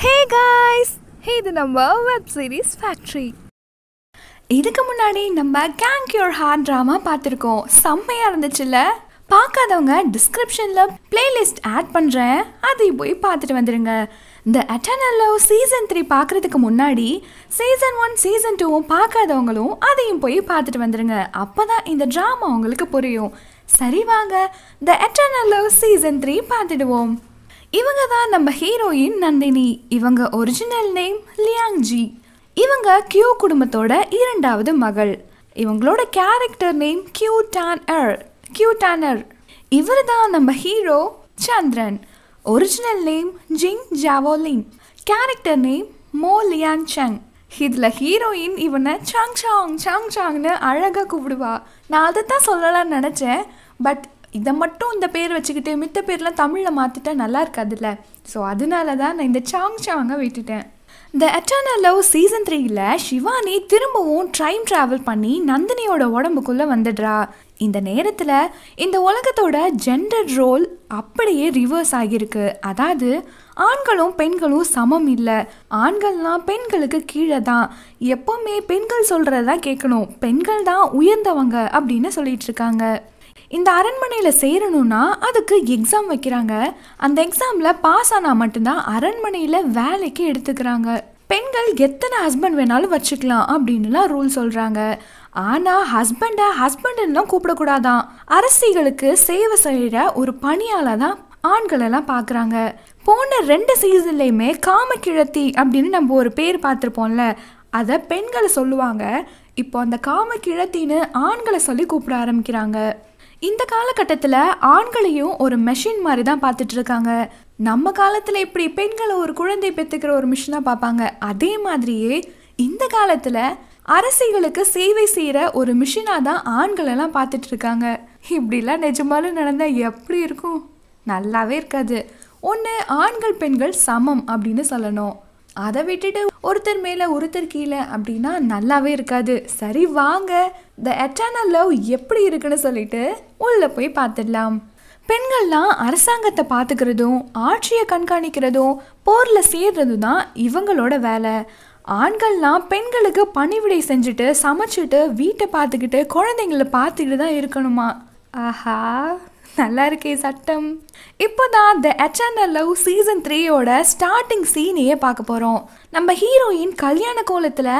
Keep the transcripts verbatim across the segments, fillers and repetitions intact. Hey guys, இது நம்ம Web Series Factory. இதுக்கு முன்னாடி நம்ம Gank your heart drama பார்த்திருக்கோம். செம்மையா இருந்துச்சுல? பார்க்காதவங்க descriptionல playlist add பண்றேன். அதை போய் பார்த்துட்டு வந்துருங்க. The Eternal Love season three பார்க்கிறதுக்கு முன்னாடி season one season two பார்க்காதவங்களும் அதையும் போய் பார்த்துட்டு வந்துருங்க. அப்பதான் இந்த drama உங்களுக்கு புரியும். சரி வாங்க The Eternal Love season three பார்த்துடுவோம். இவங்க தான் நம்ம ஹீரோயின் நந்தினி. இவங்க ஒரிஜினல் நேம் லியாங்ஜி. இவங்க கியூ குடும்பத்தோட இரண்டாவது மகள். இவங்களோட கேரக்டர் நேம் கியூ டானர். கியூ டானர் இவர் தான் நம்ம ஹீரோ சந்திரன். ஒரிஜினல் நேம் ஜிங் ஜாவோலிங், கேரக்டர் நேம் மோ லியாங் சங். இதில் ஹீரோயின் இவனை சாங் சாங் சாங் சாங்னு அழகாக கூப்பிடுவா. நான் அதை தான் சொல்லலாம்னு நினச்சேன், பட் இதை மட்டும் இந்த பேர் வச்சுக்கிட்டு மித்த பேர்லாம் தமிழில் மாற்றிட்டா நல்லா இருக்காதுல்ல, ஸோ அதனால தான் நான் இந்த சாங் சாங்கை விட்டுட்டேன். The Eternal Love சீசன் த்ரீயில் சிவானி திரும்பவும் டைம் ட்ராவல் பண்ணி நந்தினியோட உடம்புக்குள்ளே வந்துடுறா. இந்த நேரத்தில் இந்த உலகத்தோட ஜெண்டர் ரோல் அப்படியே ரிவர்ஸ் ஆகியிருக்கு. அதாவது ஆண்களும் பெண்களும் சமம் இல்லை. ஆண்கள்லாம் பெண்களுக்கு கீழே தான், எப்போவுமே பெண்கள் சொல்கிறதா கேட்கணும், பெண்கள் தான் உயர்ந்தவங்க அப்படின்னு சொல்லிட்டு இருக்காங்க. இந்த அரண்மனையில் சேரணும்னா அதுக்கு எக்ஸாம் வைக்கிறாங்க. அந்த எக்ஸாமில் பாஸ் ஆனால் மட்டும்தான் அரண்மனையில் வேலைக்கு எடுத்துக்கிறாங்க. பெண்கள் எத்தனை ஹஸ்பண்ட் வேணாலும் வச்சுக்கலாம் அப்படின்னுலாம் ரூல் சொல்கிறாங்க. ஆனால் ஹஸ்பண்டை ஹஸ்பண்டுலாம் கூப்பிடக்கூடாதான். அரசிகளுக்கு சேவை செய்கிற ஒரு பணியால் தான் ஆண்களெல்லாம் பார்க்குறாங்க. போன ரெண்டு சீசன்லேயுமே காமக்கிழத்தி அப்படின்னு நம்ம ஒரு பேர் பார்த்துருப்போம்ல, அதை பெண்களை சொல்லுவாங்க. இப்போ அந்த காமக்கிழத்தின்னு ஆண்களை சொல்லி கூப்பிட ஆரம்பிக்கிறாங்க. இந்த காலகட்டத்தில் ஆண்களையும் ஒரு மெஷின் மாதிரி தான் பார்த்துட்ருக்காங்க. நம்ம காலத்தில் இப்படி பெண்களை ஒரு குழந்தை பெற்றுக்கிற ஒரு மிஷினாக பார்ப்பாங்க, அதே மாதிரியே இந்த காலத்தில் அரசிகளுக்கு சேவை செய்கிற ஒரு மிஷினாக தான் ஆண்களெல்லாம் பார்த்துட்ருக்காங்க. இப்படிலாம் நிஜமாலும் நடந்தால் எப்படி இருக்கும்? நல்லாவே இருக்காது. ஒன்று ஆண்கள் பெண்கள் சமம் அப்படின்னு சொல்லணும், அதை விட்டுட்டு ஒருத்தர் மேலே ஒருத்தர் கீழே அப்படின்னா நல்லாவே இருக்காது. சரி வாங்க The Eternal Love எப்படி இருக்குன்னு சொல்லிட்டு உள்ளே போய் பார்த்துடலாம். பெண்கள்லாம் அரசாங்கத்தை பார்த்துக்கிறதும் ஆட்சியை கண்காணிக்கிறதும் போரில் சேர்றதும் தான் இவங்களோட வேலை. ஆண்கள்லாம் பெண்களுக்கு பணிவிடை செஞ்சுட்டு சமைச்சிட்டு வீட்டை பார்த்துக்கிட்டு குழந்தைங்களை பார்த்துக்கிட்டு தான் இருக்கணுமா. ஆஹா, நல்லா இருக்கே சட்டம். இப்போ தான் The Eternal Love சீசன் த்ரீயோட ஸ்டார்டிங் சீனையே பார்க்க போகிறோம். நம்ம ஹீரோயின் கல்யாண கோலத்தில்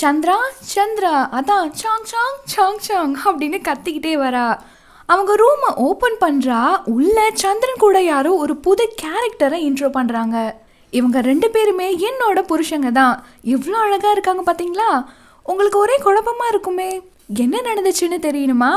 சந்திரா சந்திரா அதான் சாங் சாங் சாங் சாங் அப்படின்னு கத்திக்கிட்டே வரா. அவங்க ரூமை ஓப்பன் பண்ணுறா. உள்ள சந்திரன் கூட யாரோ ஒரு புது கேரக்டரை இன்ட்ரோ பண்ணுறாங்க. இவங்க ரெண்டு பேருமே என்னோட புருஷங்க தான். எவ்வளோ அழகாக இருக்காங்க பார்த்தீங்களா? உங்களுக்கு ஒரே குழப்பமாக இருக்குமே, என்ன நடந்துச்சுன்னு தெரியணுமா?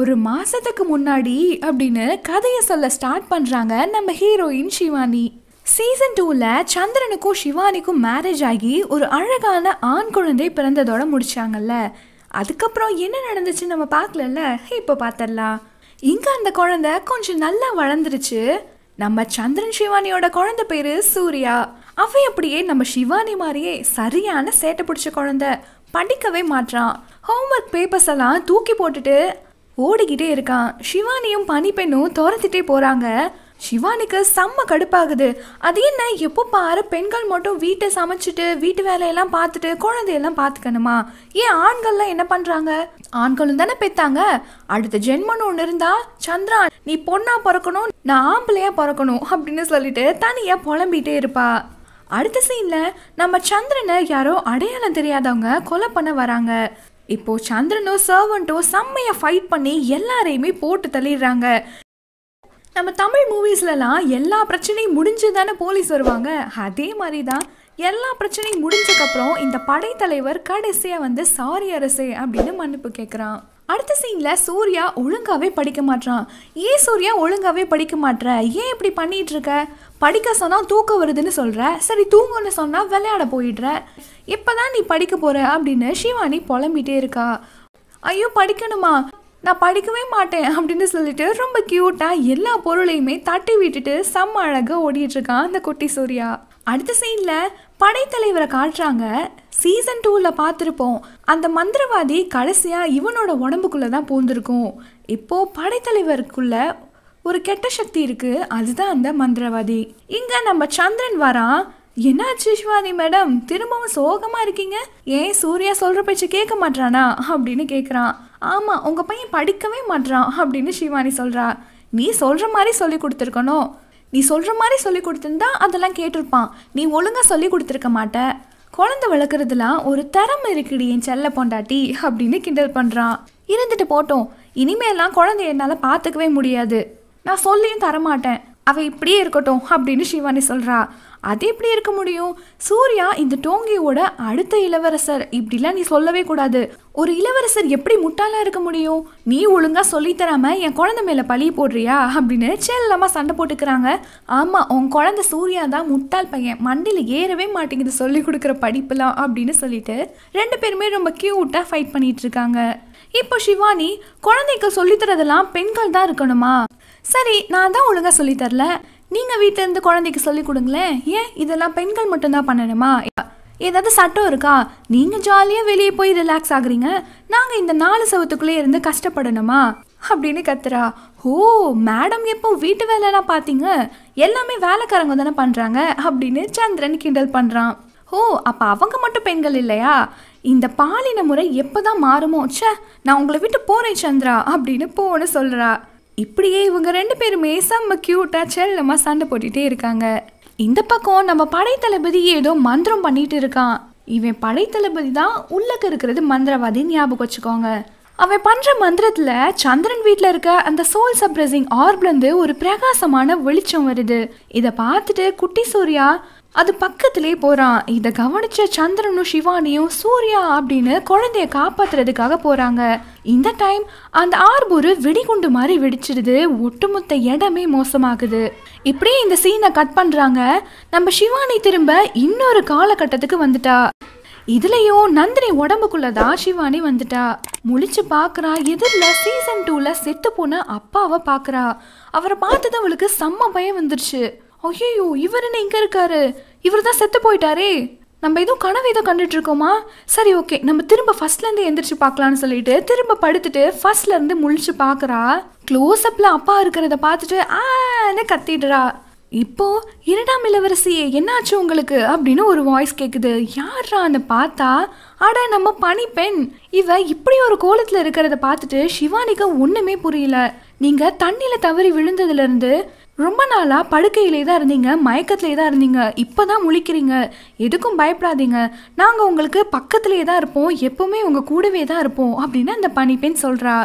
ஒரு மாதத்துக்கு முன்னாடி அப்படின்னு கதையை சொல்ல ஸ்டார்ட் பண்ணுறாங்க நம்ம ஹீரோயின் சிவானி. சீசன் டூவில் சந்திரனுக்கும் சிவானிக்கும் மேரேஜ் ஆகி ஒரு அழகான ஆண் குழந்தை பிறந்ததோட முடித்தாங்கல்ல. அதுக்கப்புறம் என்ன நடந்துச்சுன்னு நம்ம பார்க்கலல்ல, இப்போ பார்த்துடலாம். இங்கே அந்த குழந்தை கொஞ்சம் நல்லா வளர்ந்துருச்சு. நம்ம சந்திரன் சிவானியோட குழந்தை பேர் சூர்யா. அவன் அப்படியே நம்ம சிவானி மாதிரியே சரியான சேட்டை பிடிச்ச குழந்தை. படிக்கவே மாட்டான். ஹோம்ஒர்க் பேப்பர்ஸ் எல்லாம் தூக்கி போட்டுட்டு ஓடிக்கிட்டே இருக்கான். சிவானியும் பனிப்பெண்ணும் துரத்திட்டே போகிறாங்க. சிவானிக்கு செம்ம கடுப்பாகுது. அது என்ன, எப்போ பாரு பெண்கள் மட்டும் வீட்டை சமைச்சிட்டு வீட்டு வேலையெல்லாம் பார்த்துட்டு குழந்தையெல்லாம் பார்த்துக்கணுமா? ஏன் ஆண்கள்லாம் என்ன பண்ணுறாங்க? ஆண்களும் தானே பெற்றாங்க. அடுத்த ஜென்மன்னு ஒன்று இருந்தால் சந்திரா நீ பொண்ணா பிறக்கணும், நான் ஆம்பளையாக பிறக்கணும் அப்படின்னு சொல்லிட்டு தனியாக புலம்பிகிட்டே இருப்பா. அடுத்த சீனில் நம்ம சந்திரனை யாரோ அடையாளம் தெரியாதவங்க கொலை பண்ண வராங்க. இப்போது சந்திரனும் சர்வன்ட்டும் செம்மையாக ஃபைட் பண்ணி எல்லாரையுமே போட்டு தள்ளிடுறாங்க. நம்ம தமிழ் மூவிஸ்லலாம் எல்லா பிரச்சனையும் முடிஞ்சு தானே போலீஸ் வருவாங்க, அதே மாதிரி தான் எல்லா பிரச்சனையும் முடிஞ்சக்கப்புறம் இந்த படைத்தலைவர் கடைசியாக வந்து சாரி அரசே அப்படின்னு மன்னிப்பு கேட்குறான். அடுத்த சீனில் சூர்யா ஒழுங்காகவே படிக்க மாட்டான். ஏன் சூர்யா ஒழுங்காகவே படிக்க மாட்ற, ஏன் இப்படி பண்ணிகிட்ருக்க? படிக்க சொன்னால் தூக்கம் வருதுன்னு சொல்கிற, சரி தூங்கன்னு சொன்னால் விளையாட போயிடுற, இப்போ தான் நீ படிக்க போகிற அப்படின்னு சிவானி புலம்பிகிட்டே இருக்கா. ஐயோ படிக்கணுமா, நான் படிக்கவே மாட்டேன் அப்படின்னு சொல்லிட்டு ரொம்ப க்யூட்டாக எல்லா பொருளையுமே தட்டி விட்டுட்டு செம்ம அழகாக ஓடிட்டுருக்கான் அந்த குட்டி சூர்யா. அடுத்த சீனில் படைத்தலைவரை காட்டுறாங்க. சீசன் டூவில் பார்த்துருப்போம், அந்த மந்திரவாதி கடைசியாக இவனோட உடம்புக்குள்ளே தான் பூந்துருக்கும். இப்போது படைத்தலைவருக்குள்ளே ஒரு கெட்ட சக்தி இருக்குது, அதுதான் அந்த மந்திரவாதி. இங்கே நம்ம சந்திரன் வரான். என்னாச்சு சிவானி மேடம், திரும்பவும் சோகமாக இருக்கீங்க, ஏன் சூர்யா சொல்கிற பேச்சு கேட்க மாட்டானா அப்படின்னு கேட்குறான். ஆமாம், உங்கள் பையன் படிக்கவே மாட்டான் அப்படின்னு சிவானி சொல்கிறா. நீ சொல்கிற மாதிரி சொல்லி கொடுத்துருக்கணும், நீ சொல்கிற மாதிரி சொல்லி கொடுத்துருந்தா அதெல்லாம் கேட்டிருப்பான், நீ ஒழுங்காக சொல்லி கொடுத்துருக்க மாட்டே, குழந்தை வளர்க்குறதுலாம் ஒரு தரம் இருக்குடி என் செல்ல பொண்டாட்டி அப்படின்னு கிண்டல் பண்ணுறான். இருந்துட்டு போட்டோம், இனிமேலாம் குழந்தைய என்னால் பார்த்துக்கவே முடியாது, நான் சொல்லியும் தரமாட்டேன், அவள் இப்படியே இருக்கட்டும் அப்படின்னு சிவானி சொல்கிறா. அது எப்படி இருக்க முடியும் சூர்யா, இந்த டோங்கியோட அடுத்த இளவரசர், இப்படிலாம் நீ சொல்லவே கூடாது, ஒரு இளவரசர் எப்படி முட்டாளாக இருக்க முடியும், நீ ஒழுங்காக சொல்லித்தராம என் குழந்தை மேலே பழி போடுறியா அப்படின்னு செல்லமாக சண்டை போட்டுக்கிறாங்க. ஆமாம், உன் குழந்தை சூர்யா தான் முட்டாள் பையன், மண்டியில் ஏறவே மாட்டேங்குது சொல்லி கொடுக்குற படிப்புலாம் அப்படின்னு சொல்லிட்டு ரெண்டு பேருமே ரொம்ப க்யூட்டாக ஃபைட் பண்ணிகிட்டு இருக்காங்க. இப்போ சிவானி, குழந்தைக்கு சொல்லித்தரதெல்லாம் பெண்கள் தான் இருக்கணுமா? சரி, நான் தான் ஒழுங்காக சொல்லித்தரல, நீங்கள் வீட்டிலேருந்து குழந்தைக்கு சொல்லிக் கொடுங்களேன், ஏன் இதெல்லாம் பெண்கள் மட்டும்தான் பண்ணணுமா? ஏதாவது சட்டம் இருக்கா? நீங்கள் ஜாலியாக வெளியே போய் ரிலாக்ஸ் ஆகுறீங்க, நாங்கள் இந்த நாலு சவத்துக்குள்ளே இருந்து கஷ்டப்படணுமா அப்படின்னு கத்துறா. ஓ மேடம், எப்போ வீட்டு வேலைலாம் பார்த்தீங்க, எல்லாமே வேலைக்காரங்க தானே பண்ணுறாங்க அப்படின்னு சந்திரன் கிண்டல் பண்ணுறான். ஓ அப்போ அவங்க மட்டும் பெண்கள் இல்லையா? இந்த பாலின முறை எப்போ தான் மாறுமோ, சே நான் உங்களை விட்டு போகிறேன் சந்திரா அப்படின்னு போன்னு சொல்கிறா. இப்படியே இவங்க ரெண்டு பேருமே செம்ம க்யூட்டாக செல்லமாக சண்டை போட்டுகிட்டே இருக்காங்க. இந்த பக்கம் நம்ம படைத்தளபதி ஏதோ மந்திரம் பண்ணிட்டு இருக்கான். இவன் படைத்தளபதி தான் உள்ளக்க இருக்கிறது மந்திரவாதின்னு ஞாபகம் வச்சுக்கோங்க. அவன் பண்ணுற மந்திரத்தில் சந்திரன் வீட்டில் இருக்க அந்த சோல் சப்ரஸிங் ஆர்ப்லேருந்து ஒரு பிரகாசமான வெளிச்சம் வருது. இதை பார்த்துட்டு குட்டி சூர்யா அது பக்கத்திலே போகிறான். இதை கவனித்த சந்திரனும் சிவானியும் சூர்யா அப்படின்னு குழந்தைய காப்பாற்றுறதுக்காக போகிறாங்க. இந்த டைம் அந்த ஆர்பூரு வெடிகுண்டு மாதிரி வெடிச்சிடுது, ஒட்டுமொத்த இடமே மோசமாகுது. இப்படியே இந்த சீனை கட் பண்ணுறாங்க. நம்ம சிவானி திரும்ப இன்னொரு காலகட்டத்துக்கு வந்துட்டா. இதுலேயும் நந்தினி உடம்புக்குள்ளதான் சிவானி வந்துட்டா. முழிச்சு பார்க்குறா, எதிரில் சீசன் டூவில் செத்து போன அப்பாவை பார்க்குறா. அவரை பார்த்தது அவளுக்கு செம்ம பயம் வந்துருச்சு. ஐயோ இவர் என்ன இங்கே இருக்காரு, இவர் தான் செத்து போயிட்டாரே, நம்ம எதுவும் கனவு ஏதோ கண்டுட்டு இருக்கோமா, சரி ஓகே நம்ம திரும்ப ஃபர்ஸ்ட்லேருந்து எந்திரிச்சு பார்க்கலான்னு சொல்லிட்டு திரும்ப படுத்துட்டு ஃபர்ஸ்ட்லேருந்து முழிச்சு பார்க்குறா. க்ளோஸ்அப்பில் அப்பா இருக்கிறத பார்த்துட்டு ஆன்னு கத்திடுறா. இப்போ இரண்டாம் இளவரசியே என்னாச்சு உங்களுக்கு அப்படின்னு ஒரு வாய்ஸ் கேட்குது. யாரான்னு பார்த்தா அட நம்ம பனி பெண். இவ இப்படி ஒரு கோலத்தில் இருக்கிறத பார்த்துட்டு சிவானிக்கு ஒன்றுமே புரியல. நீங்கள் தண்ணியில் தவறி விழுந்ததுலேருந்து ரொம்ப நாளாக படுக்கையிலே தான் இருந்தீங்க, மயக்கத்திலே தான் இருந்தீங்க, இப்போ தான் முழிக்கிறீங்க, எதுக்கும் பயப்படாதீங்க, நாங்கள் உங்களுக்கு பக்கத்துலேயே தான் இருப்போம், எப்போவுமே உங்கள் கூடவே தான் இருப்போம் அப்படின்னு அந்த பனி பெண் சொல்கிறா.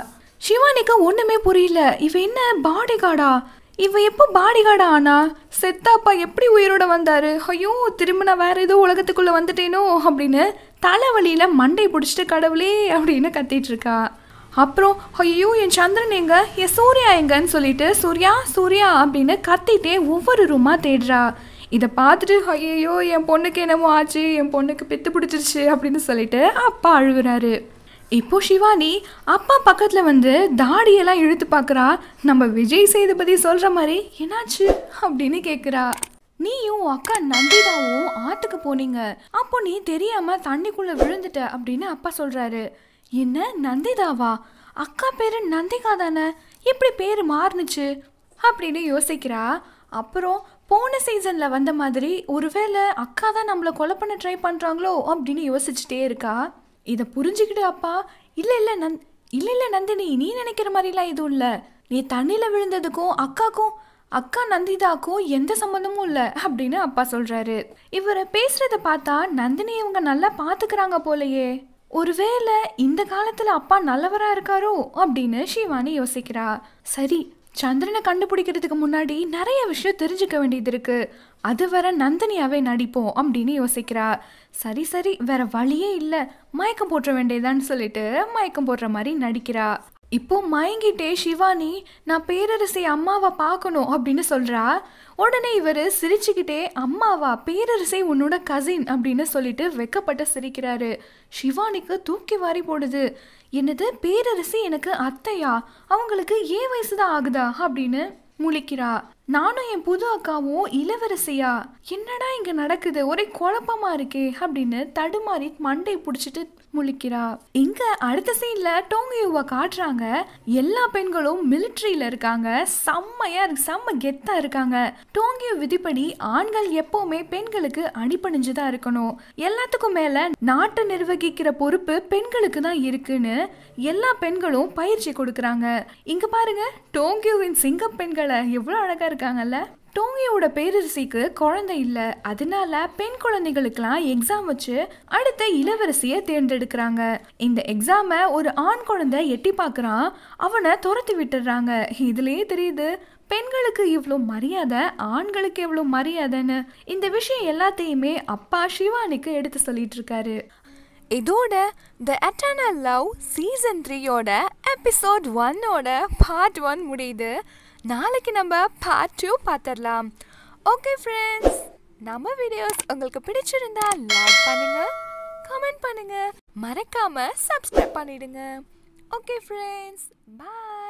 சிவானிக்கு ஒன்றுமே புரியல, இவ என்ன பாடி கார்டா, இவ எப்போ பாடி கார்டா ஆனா, செத்தாப்பா எப்படி உயிரோட வந்தாரு, ஐயோ திரும்ப நான் வேற ஏதோ உலகத்துக்குள்ளே வந்துட்டேனோ அப்படின்னு தலைவலியில் மண்டை பிடிச்சிட்டு கடவுளே அப்படின்னு கத்திட்டு இருக்கா. அப்புறம் ஐயோ என் சந்திரன் எங்க, என் சூர்யா எங்கன்னு சொல்லிட்டு சூர்யா சூர்யா அப்படின்னு கத்திட்டே ஒவ்வொரு ரூமாக தேடுறா. இதை பார்த்துட்டு ஐயோ என் பொண்ணுக்கு என்னமோ ஆச்சு, என் பொண்ணுக்கு பித்து பிடிச்சிருச்சு அப்படின்னு சொல்லிட்டு அப்பா அழுகுறாரு. இப்போ சிவானி அப்பா பக்கத்தில் வந்து தாடியெல்லாம் இழுத்து பார்க்குறா. நம்ம விஜய் சேதுபதி சொல்கிற மாதிரி என்னாச்சு அப்படின்னு கேட்குறா. நீயும் அக்கா நந்திதாவும் ஆற்றுக்கு போனீங்க, அப்போ நீ தெரியாமல் தண்ணிக்குள்ளே விழுந்துட்ட அப்படின்னு அப்பா சொல்கிறாரு. என்ன நந்திதாவா, அக்கா பேர் நந்திகா தானே, எப்படி பேர் மாறுனுச்சு அப்படின்னு யோசிக்கிறா. அப்புறம் போன சீசனில் வந்த மாதிரி ஒருவேளை அக்கா தான் நம்மளை கொலை பண்ண ட்ரை பண்ணுறாங்களோ அப்படின்னு யோசிச்சுட்டே இருக்கா. இதை புரிஞ்சுக்கிட்டு அப்பா இல்லை இல்லை நந் இல்லை இல்லை நந்தினி, நீ நினைக்கிற மாதிரிலாம் எதுவும் இல்லை, நீ தண்ணியில் விழுந்ததுக்கும் அக்காக்கும் அக்கா நந்திதாக்கும் எந்த சம்மந்தமும் இல்லை அப்படின்னு அப்பா சொல்கிறாரு. இவரை பேசுகிறத பார்த்தா நந்தினி இவங்க நல்லா பார்த்துக்கிறாங்க போலையே, ஒருவேளை இந்த காலத்தில் அப்பா நல்லவராக இருக்காரோ அப்படின்னு சிவானி யோசிக்கிறா. சரி, சந்திரனை கண்டுபிடிக்கிறதுக்கு முன்னாடி நிறைய விஷயம் தெரிஞ்சுக்க வேண்டியது இருக்குது, அது வர நந்தினியாவே நடிப்போம் அப்படின்னு யோசிக்கிறா. சரி சரி வேற வழியே இல்லை, மயக்கம் போட்டுற வேண்டியதான்னு சொல்லிட்டு மயக்கம் போடுற மாதிரி நடிக்கிறா. இப்போ மயங்கிட்டே சிவானி நான் பேரரசி அம்மாவை பார்க்கணும் அப்படின்னு சொல்கிறா. உடனே இவர் சிரிச்சுக்கிட்டே அம்மாவா, பேரரசை உன்னோட கசின் அப்படின்னு சொல்லிட்டு வெக்கப்பட்டு சிரிக்கிறாரு. சிவானிக்கு தூக்கி வாரி போடுது. என்னது பேரரசி எனக்கு அத்தையா, அவங்களுக்கு ஏன் வயசு தான் ஆகுதா அப்படின்னு முழிக்கிறா. நானும் என் புது அக்காவும் இளவரசியா என்னடா இங்கே நடக்குது, ஒரே குழப்பமாக இருக்கே அப்படின்னு தடுமாறி மண்டை பிடிச்சிட்டு முழிக்கிறா. இங்கே அடுத்த சீனில் டோங்கியூவை காட்டுறாங்க. எல்லா பெண்களும் மிலிட்ரியில் இருக்காங்க. செம்மையாக இருக்கு, செம்ம கெத்தாக இருக்காங்க. டோங்கியூ விதிப்படி ஆண்கள் எப்போவுமே பெண்களுக்கு அடிபணிஞ்சு தான் இருக்கணும். எல்லாத்துக்கும் மேலே நாட்டை நிர்வகிக்கிற பொறுப்பு பெண்களுக்கு தான் இருக்குன்னு எல்லா பெண்களும் பயிற்சி கொடுக்குறாங்க. இங்கே பாருங்கள், டோங்கியூவின் சிங்க பெண்களை எவ்வளோ அழகாக இருக்காங்கல்ல. டோங்கியோட பேரரசிக்கு குழந்தை இல்லை, அதனால பெண் குழந்தைகளுக்கெல்லாம் எக்ஸாம் வச்சு அடுத்த இளவரசியை தேர்ந்தெடுக்கிறாங்க. இந்த எக்ஸாமை ஒரு ஆண் குழந்தை எட்டி பார்க்குறான், அவனை துரத்தி விட்டுடுறாங்க. இதுலேயே தெரியுது பெண்களுக்கு இவ்வளோ மரியாதை, ஆண்களுக்கு எவ்வளோ மரியாதைன்னு. இந்த விஷயம் எல்லாத்தையுமே அப்பா சிவானிக்கு எடுத்து சொல்லிட்டு இருக்காரு. இதோட த எட்டர்னல் லவ் சீசன் த்ரீயோட எபிசோட் ஒன்னோட பார்ட் ஒன் முடியுது. நாளைக்கு நம்ம பார்ட் டூ பார்த்துடலாம். ஓகே ஃப்ரெண்ட்ஸ், நம்ம வீடியோஸ் உங்களுக்கு பிடிச்சிருந்தா லைக் பண்ணுங்க, கமெண்ட் பண்ணுங்க, மறக்காம சப்ஸ்கிரைப் பண்ணிடுங்க. ஓகே ஃப்ரெண்ட்ஸ், பாய்.